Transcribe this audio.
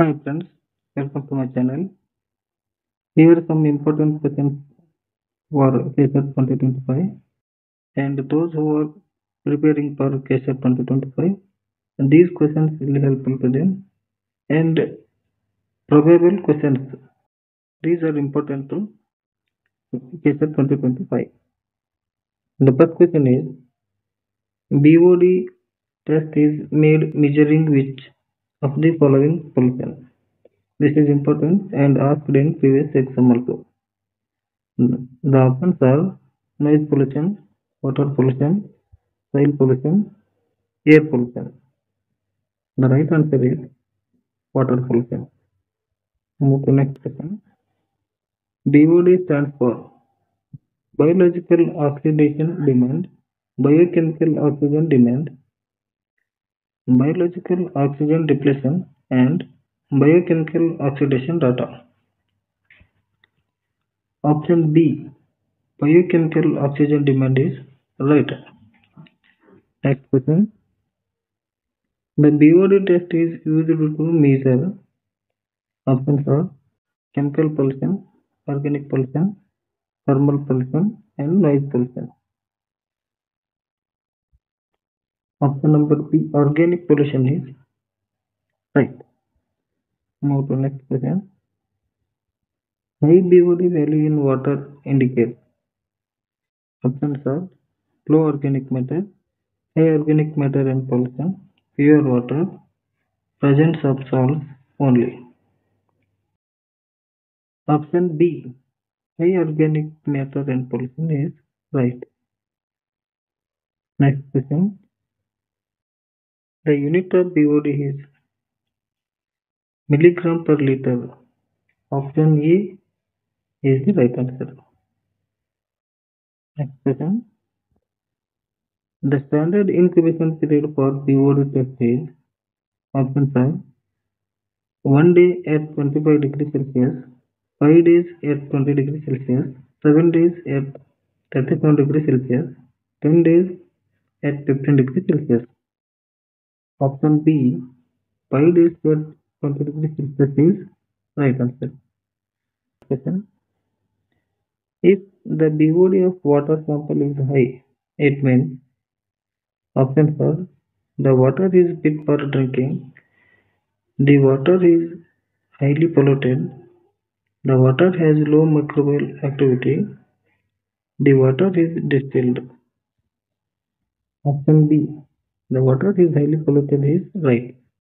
Hi friends, welcome to my channel. Here are some important questions for KSET 2025, and those who are preparing for KSET 2025, and these questions will help to them. And probable questions, these are important to KSET 2025. The first question is, BOD test is made measuring which of the following solutions. This is important and asked in previous exam also. The options are noise pollution, water pollution, soil pollution, air pollution. The right answer is water pollution. Move to next question. BOD stands for biological oxidation demand, biochemical oxygen demand, biological oxygen depletion, and biochemical oxidation data. Option B, biochemical oxygen demand, is right. Next question. The BOD test is used to measure. Options are chemical pollution, organic pollution, thermal pollution, and noise pollution. Option number B, organic pollution, is right. Move to next question. High BOD value in water indicates. Options are low organic matter, high organic matter and pollution, pure water, presence of salts only. Option B, high organic matter and pollution, is right. Next question. The unit of BOD is milligram per liter. Option A is the right answer. Next question. The standard incubation period for BOD test is. Option 5, 1 day at 25 degrees Celsius, 5 days at 20 degrees Celsius, 7 days at 37 degrees Celsius, 10 days at 15 degrees Celsius. Option B, 5 days at 20 degrees Celsius, is right answer. Question. If the BOD of water sample is high, it means. Option 4, the water is fit for drinking, the water is highly polluted, the water has low microbial activity, the water is distilled. Option B, the water is highly polluted, is right.